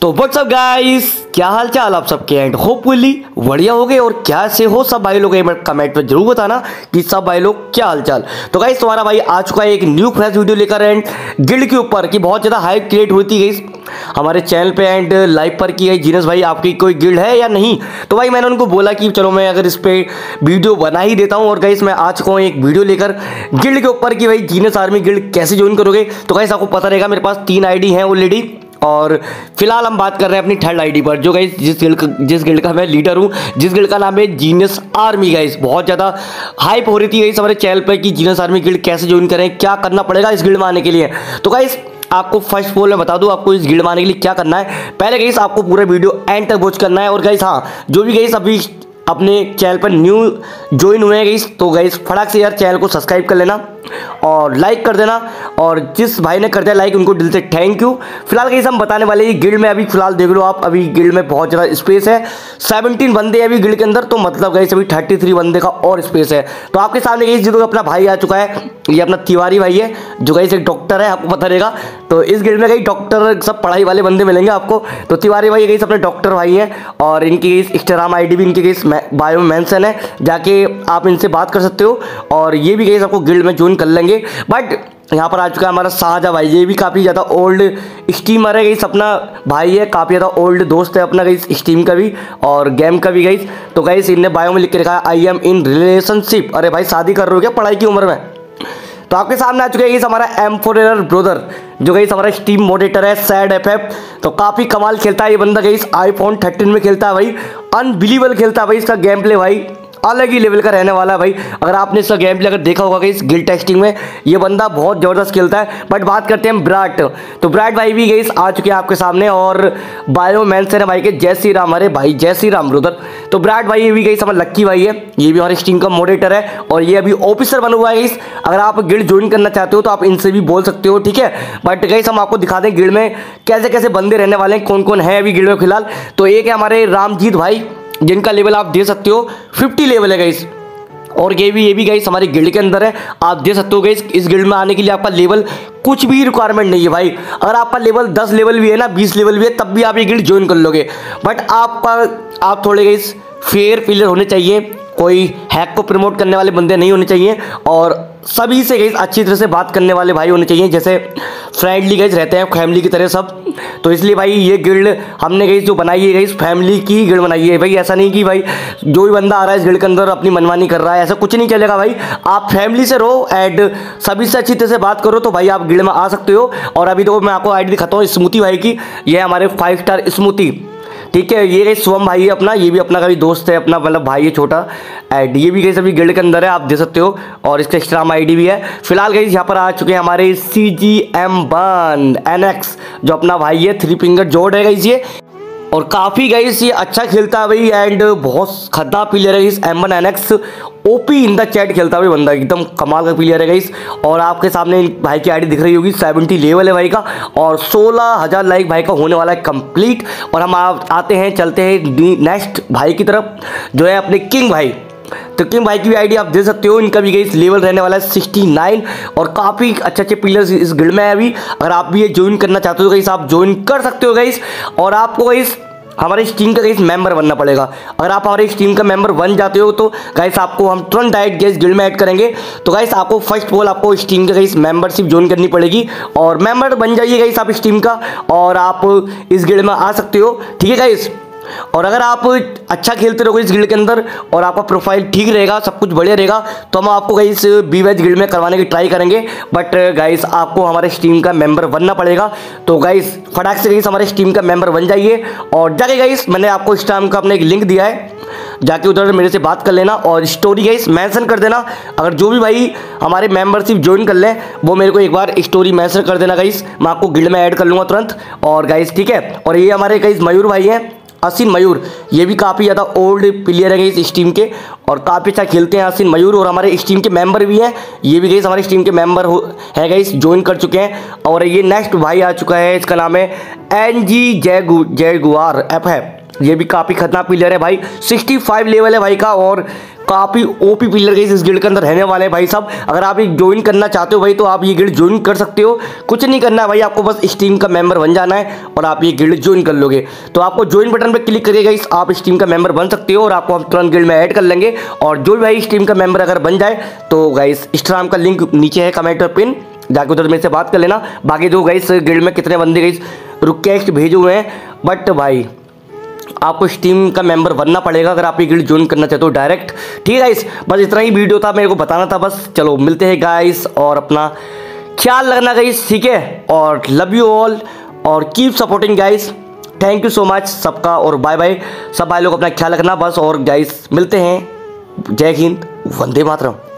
तो what's up guys, क्या हाल चाल आप सबके एंड होपफुली बढ़िया हो गए और क्या से हो सब भाई लोग। कमेंट में जरूर बताना कि सब भाई लोग क्या हाल चाल। तो गाइस तुम्हारा भाई आ चुका है एक न्यू फ्रेश वीडियो लेकर एंड गिल्ड के ऊपर कि बहुत ज़्यादा हाइप क्रिएट हुई थी गाइस हमारे चैनल पे एंड लाइव पर कि जीनियस भाई आपकी कोई गिल्ड है या नहीं। तो भाई मैंने उनको बोला कि चलो मैं अगर इस पर वीडियो बना ही देता हूँ। और गाइस मैं आ चुका हूँ एक वीडियो लेकर गिल्ड के ऊपर कि भाई जीनियस आर्मी गिल्ड कैसे ज्वाइन करोगे। तो गाइस आपको पता रहेगा मेरे पास 3 आईडी हैं ऑलरेडी और फिलहाल हम बात कर रहे हैं अपनी थर्ड आईडी पर जो गाइस जिस गिल्ड का मैं लीडर हूँ, जिस गिल्ड का नाम है जीनियस आर्मी। गाइस बहुत ज़्यादा हाइप हो रही थी गाइस हमारे चैनल पर कि जीनियस आर्मी गिल्ड कैसे ज्वाइन करें, क्या करना पड़ेगा इस गिल्ड में आने के लिए। तो गाइस आपको फर्स्ट ऑफ ऑल मैं बता दूं आपको इस गिल्ड में आने के लिए क्या करना है। पहले गाइस आपको पूरा वीडियो एंड तक वॉच करना है। और गाइस हाँ, जो भी गाइस अभी अपने चैनल पर न्यू ज्वाइन हुए हैं गाइस तो गाइस फटाक से यार चैनल को सब्सक्राइब कर लेना और लाइक कर देना। और जिस भाई ने कर दिया लाइक उनको दिल से थैंक यू। फिलहाल गाइस हम बताने वाले हैं गिल्ड में अभी फिलहाल देख लो आप, अभी गिल्ड में बहुत ज़्यादा स्पेस है। 17 बंदे हैं अभी गिल्ड के अंदर, तो मतलब गाइस अभी 33 बंदे का और स्पेस है। तो आपके सामने गाइस जो अपना भाई आ चुका है, ये अपना तिवारी भाई है जो गाइस एक डॉक्टर है, आपको पता रहेगा। तो इस गिल्ड में गाइस डॉक्टर सब पढ़ाई वाले बंदे मिलेंगे आपको। तो तिवारी भाई गाइस अपने डॉक्टर भाई हैं और इनकी गाइस इंस्टाग्राम आईडी भी इनकी गाइस बायो में मेंशन है, जाके आप इनसे बात कर सकते हो और ये भी गाइस आपको गिल्ड में ज्वाइन कर लेंगे। बट यहाँ पर आ चुका है हमारा शाहजा भाई, ये भी काफ़ी ज़्यादा ओल्ड स्टीमर है गाइस, अपना भाई है, काफ़ी ज़्यादा ओल्ड दोस्त है अपना गाइस स्टीम का भी और गेम का भी गाइस। तो गाइस इनने बायो में लिख के रखा है आई एम इन रिलेशनशिप। अरे भाई शादी कर रहे हो क्या पढ़ाई की उम्र में। तो आपके सामने आ चुका है गाइस हमारा एम4 ब्रोदर जो गाइस हमारा स्टीम मॉडरेटर है सैड एफएफ। तो काफ़ी कमाल खेलता है ये बंदा गाइस, आईफोन 13 में खेलता है भाई, अनबिलीवेबल खेलता है भाई। इसका गेम प्ले भाई अलग ही लेवल का रहने वाला है भाई। अगर आपने इसका गेम प्ले अगर देखा होगा कि इस गिल्ड टेस्टिंग में ये बंदा बहुत ज़बरदस्त खेलता है। बट बात करते हैं विराट, तो विराट भाई भी गाइस आ चुके हैं आपके सामने और बायो मेंशन है भाई के जय श्री राम। अरे भाई जय श्री राम ब्रोदर। तो विराट भाई ये भी गाइस हमारा लक्की भाई है, ये भी हमारे टीम का मॉडरेटर है और ये अभी ऑफिसर बना हुआ है गाइस। अगर आप गिल्ड ज्वाइन करना चाहते हो तो आप इनसे भी बोल सकते हो, ठीक है। बट गाइस हम आपको दिखा दें गिल्ड में कैसे कैसे बंदे रहने वाले हैं, कौन कौन है अभी गिल्ड में फिलहाल। तो एक है हमारे रामजीत भाई जिनका लेवल आप दे सकते हो 50 लेवल है गाइस और ये भी गाइस हमारी गिल्ड के अंदर है, आप दे सकते हो गाइस। इस गिल्ड में आने के लिए आपका लेवल कुछ भी रिक्वायरमेंट नहीं है भाई। अगर आपका लेवल 10 लेवल भी है ना, 20 लेवल भी है, तब भी आप ये गिल्ड ज्वाइन कर लोगे। बट आप थोड़े गाइस फेयर प्लेयर होने चाहिए, कोई हैक को प्रमोट करने वाले बंदे नहीं होने चाहिए और सभी से गाइस अच्छी तरह से बात करने वाले भाई होने चाहिए, जैसे फ्रेंडली गाइस रहते हैं फैमिली की तरह सब। तो इसलिए भाई ये गिल्ड हमने गाइस जो बनाई है गाइस फैमिली की गिल्ड बनाई है भाई। ऐसा नहीं कि भाई जो भी बंदा आ रहा है इस गिल्ड के अंदर अपनी मनमानी कर रहा है, ऐसा कुछ नहीं चलेगा भाई। आप फैमिली से रहो एंड सभी से अच्छी तरह से बात करो तो भाई आप गिल्ड में आ सकते हो। और अभी तो मैं आपको आईडी दिखाता हूँ स्मूथी भाई की, यह हमारे 5 स्टार स्मूथी, ठीक है। ये गाइस शुभम भाई है अपना, ये भी अपना का भी दोस्त है, अपना मतलब भाई है छोटा एंड ये भी गाइस अभी गिल्ड के अंदर है, आप दे सकते हो। और इसका इंस्टाग्राम आईडी भी है। फिलहाल गाइस यहाँ पर आ चुके हैं हमारे CGM 1 NX जो अपना भाई है, 3 फिंगर जोड़ है गाइस ये और काफ़ी गाइस ये अच्छा खेलता है भाई एंड बहुत खतरनाक प्लेयर है इस M1 NX। OP in the chat खेलता है भाई बंदा, एकदम कमाल का प्लेयर है गाइस। और आपके सामने भाई की आईडी दिख रही होगी, 70 लेवल है भाई का और 16,000 लाइक भाई का होने वाला है कंप्लीट। और हम आते हैं चलते हैं नेक्स्ट भाई की तरफ जो है अपने किंग भाई। तो किंग भाई की भी आईडी आप दे सकते हो, इनका भी गाइस लेवल रहने वाला है 69 और काफ़ी अच्छे प्लेयर्स इस गिल्ड में है अभी। अगर आप भी ये ज्वाइन करना चाहते हो गाइस आप ज्वाइन कर सकते हो गाइस। और आपको गाइस हमारे इस टीम का गाइस मेंबर बनना पड़ेगा। अगर आप हमारे इस टीम का मेंबर बन जाते हो तो गाइस आपको हम तुरंत डायरेक्ट गाइस गिल्ड में ऐड करेंगे। तो गाइस आपको फर्स्ट ऑफ ऑल आपको इस टीम का गाइस मेंबरशिप ज्वाइन करनी पड़ेगी और मेंबर बन जाइए गाइस आप इस टीम का और आप इस गिल्ड में आ सकते हो, ठीक है गाइस। और अगर आप अच्छा खेलते रहोगे इस गिल्ड के अंदर और आपका प्रोफाइल ठीक रहेगा, सब कुछ बढ़िया रहेगा, तो हम आपको गाइस BVS गिल्ड में करवाने की ट्राई करेंगे। बट गाइस आपको हमारे टीम का मेंबर बनना पड़ेगा। तो गाइस फटाक से गाइस हमारे टीम का मेंबर बन जाइए और जाके गाइस मैंने आपको इस टाइम का अपने एक लिंक दिया है, जाके उधर मेरे से बात कर लेना और स्टोरी गाइस मेंशन कर देना। अगर जो भी भाई हमारे मेंबरशिप ज्वाइन कर लें वो मेरे को एक बार स्टोरी मेंशन कर देना गाइस, मैं आपको गिल्ड में ऐड कर लूँगा तुरंत। और गाइस ठीक है। और ये हमारे गाइस मयूर भाई हैं, आसिन मयूर, ये भी काफ़ी ज़्यादा ओल्ड प्लेयर है इस टीम के और काफ़ी अच्छा खेलते हैं आसिन मयूर और हमारे इस टीम के मेंबर भी हैं, ये भी गाइस हमारे इस टीम के मेंबर है गाइस, ज्वाइन कर चुके हैं। और ये नेक्स्ट भाई आ चुका है, इसका नाम है NG जैगुआर FF, ये भी काफ़ी खतरनाक प्लेयर है भाई, 65 लेवल है भाई का और काफ़ी ओपी पिलर के इस गिल्ड के अंदर रहने वाले हैं भाई साहब। अगर आप ये ज्वाइन करना चाहते हो भाई तो आप ये गिल्ड ज्वाइन कर सकते हो, कुछ नहीं करना है भाई, आपको बस इस टीम का मेंबर बन जाना है और आप ये गिल्ड ज्वाइन कर लोगे। तो आपको ज्वाइन बटन पर क्लिक करिएगा, आप इस टीम का मेंबर बन सकते हो और आपको हम तुरंत गिल्ड में ऐड कर लेंगे। और जो भाई इस टीम का मेंबर अगर बन जाए तो गाइस इंस्टाग्राम का लिंक नीचे है कमेंट और पिन, जाके उधर मेरे से बात कर लेना। बाकी जो गाइस गिल्ड में कितने बंदे गाइस रिक्वेस्ट भेजे हुए हैं, बट भाई आपको इस टीम का मेंबर बनना पड़ेगा अगर आप ये गिल्ड ज्वाइन करना चाहते हो डायरेक्ट। ठीक है गाइस, बस इतना ही वीडियो था, मेरे को बताना था बस। चलो मिलते हैं गाइस, और अपना ख्याल रखना गाइस, ठीक है। और लव यू ऑल और keep supporting guys. Thank you so much सबका, और बाय बाय। सब भाई लोग अपना ख्याल रखना बस। और गाइस मिलते हैं, जय हिंद, वंदे मातरम।